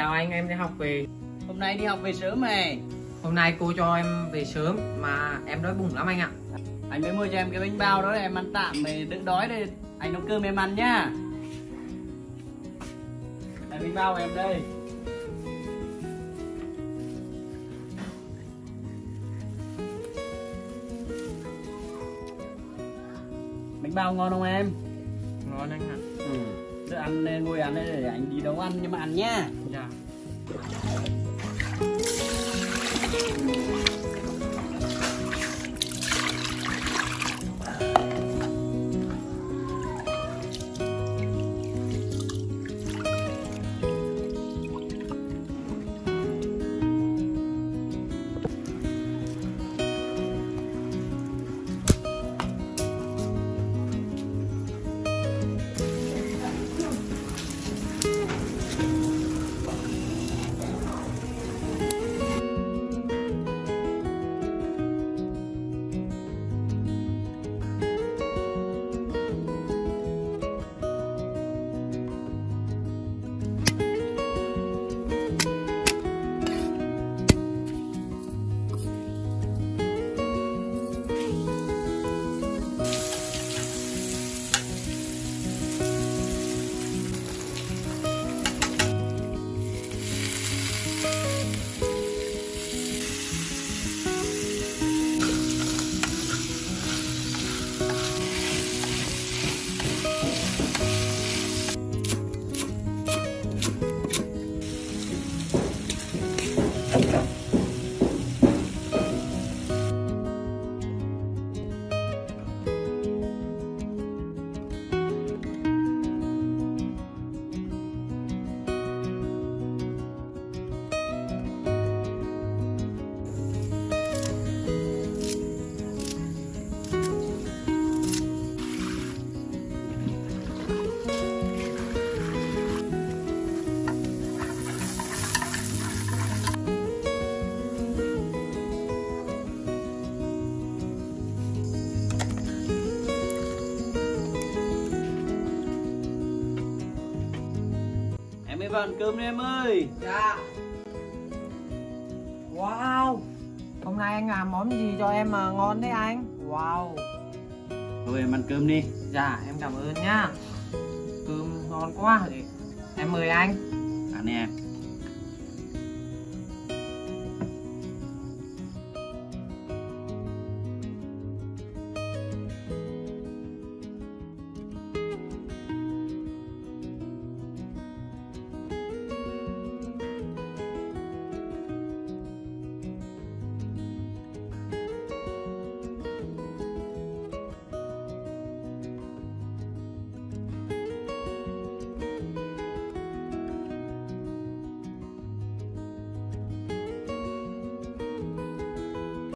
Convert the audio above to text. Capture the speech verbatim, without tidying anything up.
chào anh, em đi học về. Hôm nay đi học về sớm này. Hôm nay cô cho em về sớm mà em đói bụng lắm anh ạ. Anh mới mua cho em cái bánh bao đó, em ăn tạm, mày đừng đói đây. Anh nấu cơm em ăn nhá. Đây bánh bao em đây. Bánh bao ngon không em? Ngon anh ạ. Ừ. Để ăn nên ngồi ăn để anh đi nấu ăn nhưng mà ăn nhá. Dạ. Vào ăn cơm đi em ơi. Dạ. Wow, hôm nay anh làm món gì cho em mà ngon đấy anh? Wow. Thôi em ăn cơm đi. Dạ em cảm ơn nhá. Cơm ngon quá. Em mời anh. Ăn đi em.